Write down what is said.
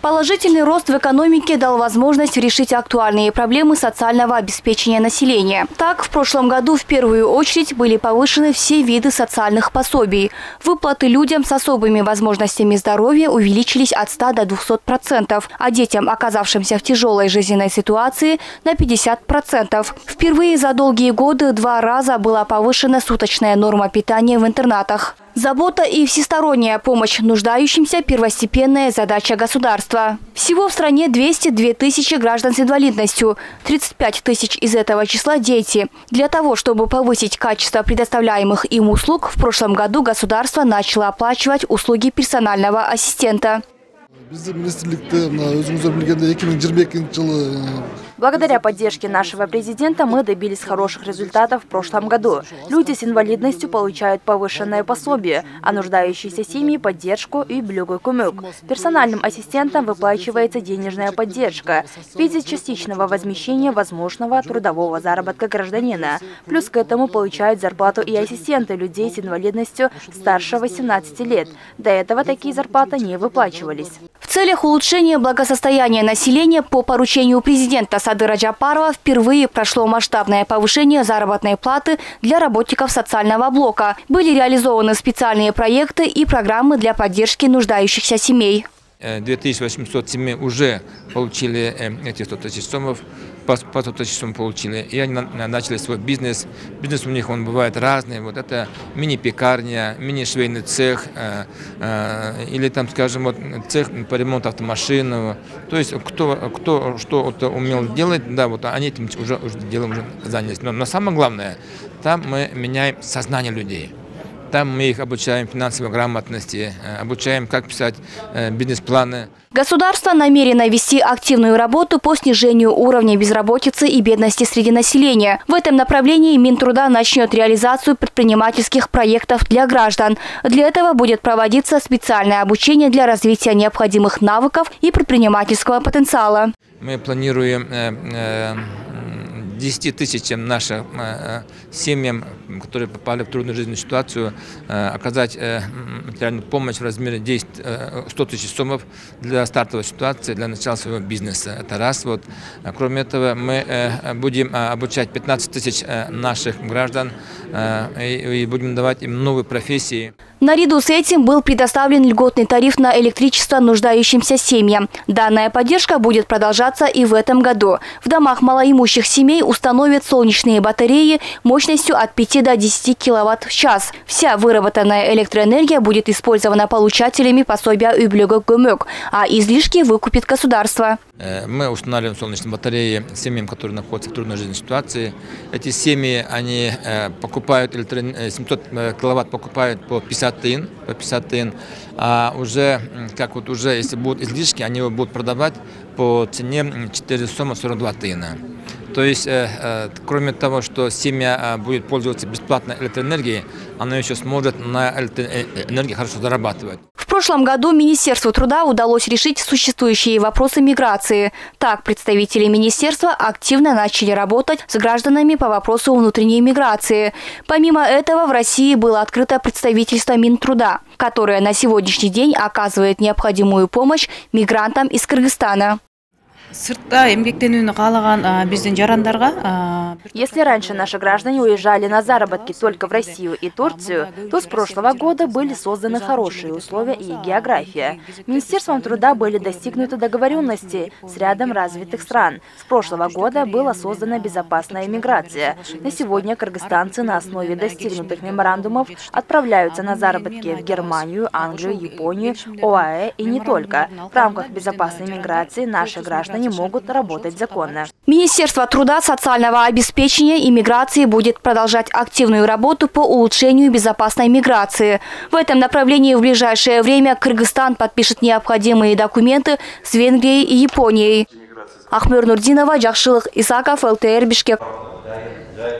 Положительный рост в экономике дал возможность решить актуальные проблемы социального обеспечения населения. Так, в прошлом году в первую очередь были повышены все виды социальных пособий. Выплаты людям с особыми возможностями здоровья увеличились от 100 до 200%, а детям, оказавшимся в тяжелой жизненной ситуации, на 50%. Впервые за долгие годы 2 раза была повышена суточная норма питания в интернатах. Забота и всесторонняя помощь нуждающимся – первостепенная задача государства. Всего в стране 202 тысячи граждан с инвалидностью, 35 тысяч из этого числа – дети. Для того, чтобы повысить качество предоставляемых им услуг, в прошлом году государство начало оплачивать услуги персонального ассистента. Благодаря поддержке нашего президента мы добились хороших результатов в прошлом году. Люди с инвалидностью получают повышенное пособие, а нуждающиеся семьи – поддержку и Юблюга-гумёк. Персональным ассистентам выплачивается денежная поддержка в виде частичного возмещения возможного трудового заработка гражданина. Плюс к этому получают зарплату и ассистенты людей с инвалидностью старше 18 лет. До этого такие зарплаты не выплачивались. В целях улучшения благосостояния населения по поручению президента Садыра Джапарова впервые прошло масштабное повышение заработной платы для работников социального блока. Были реализованы специальные проекты и программы для поддержки нуждающихся семей. 2800 семей уже получили эти 100 тысяч сомов, по 100 тысяч сомов получили, и они начали свой бизнес. Бизнес у них он бывает разный, вот это мини-пекарня, мини-швейный цех, или там, скажем, вот цех по ремонту автомашин. То есть кто что-то умел делать, да, вот они этим уже делом уже занялись. Но самое главное, там мы меняем сознание людей. Там мы их обучаем финансовой грамотности, обучаем, как писать бизнес-планы. Государство намерено вести активную работу по снижению уровня безработицы и бедности среди населения. В этом направлении Минтруда начнет реализацию предпринимательских проектов для граждан. Для этого будет проводиться специальное обучение для развития необходимых навыков и предпринимательского потенциала. Мы планируем 10 тысячам наших семьям, которые попали в трудную жизненную ситуацию, оказать материальную помощь в размере 100 тысяч сомов для стартовой ситуации, для начала своего бизнеса. Это раз. Вот. Кроме этого, мы будем обучать 15 тысяч наших граждан и будем давать им новые профессии. Наряду с этим был предоставлен льготный тариф на электричество нуждающимся семьям. Данная поддержка будет продолжаться и в этом году. В домах малоимущих семей установят солнечные батареи мощностью от 5 до 10 киловатт в час. Вся выработанная электроэнергия будет использована получателями пособия Юблюга-гумёк, а излишки выкупит государство. Мы устанавливаем солнечные батареи семьям, которые находятся в трудной жизненной ситуации. Эти семьи, они покупают 700 киловатт покупают по 50 тын, а уже, как вот уже, если будут излишки, они его будут продавать по цене 4 сома 42 тына. То есть, кроме того, что семья будет пользоваться бесплатной электроэнергией, она еще сможет на электроэнергии хорошо зарабатывать. В прошлом году Министерству труда удалось решить существующие вопросы миграции. Так, представители министерства активно начали работать с гражданами по вопросу внутренней миграции. Помимо этого, в России было открыто представительство Минтруда, которое на сегодняшний день оказывает необходимую помощь мигрантам из Кыргызстана. Если раньше наши граждане уезжали на заработки только в Россию и Турцию, то с прошлого года были созданы хорошие условия и география. Министерством труда были достигнуты договоренности с рядом развитых стран. С прошлого года была создана безопасная миграция. На сегодня кыргызстанцы на основе достигнутых меморандумов отправляются на заработки в Германию, Англию, Японию, ОАЭ и не только. В рамках безопасной миграции наши граждане не могут работать законно. Министерство труда, социального обеспечения и миграции будет продолжать активную работу по улучшению безопасной миграции. В этом направлении в ближайшее время Кыргызстан подпишет необходимые документы с Венгрией и Японией. Ахмер Нурдинова, Жашилах Исаков, ЭлТР, Бишкек.